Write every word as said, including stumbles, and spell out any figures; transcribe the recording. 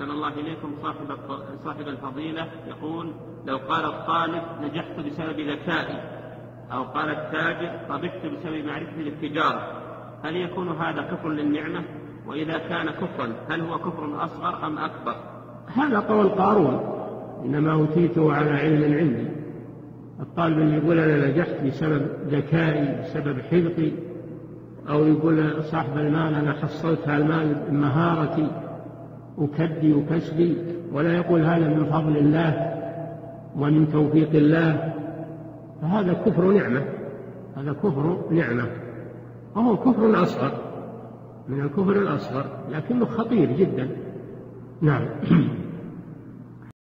أحسن الله إليكم صاحب صاحب الفضيلة يقول: لو قال الطالب نجحت بسبب ذكائي، أو قال التاجر ربحت بسبب معرفتي للتجارة، هل يكون هذا كفر للنعمة؟ وإذا كان كفرا هل هو كفر أصغر أم أكبر؟ هذا قول قارون: إنما أوتيته على علم عندي. الطالب اللي يقول أنا نجحت بسبب ذكائي بسبب حذقي، أو يقول صاحب المال أنا حصلت على المال بمهارتي وكدي وكسبي، ولا يقول هذا من فضل الله ومن توفيق الله، فهذا كفر نعمة، هذا كفر نعمة، وهو كفر أصغر من الكفر الأصغر، لكنه خطير جدا. نعم.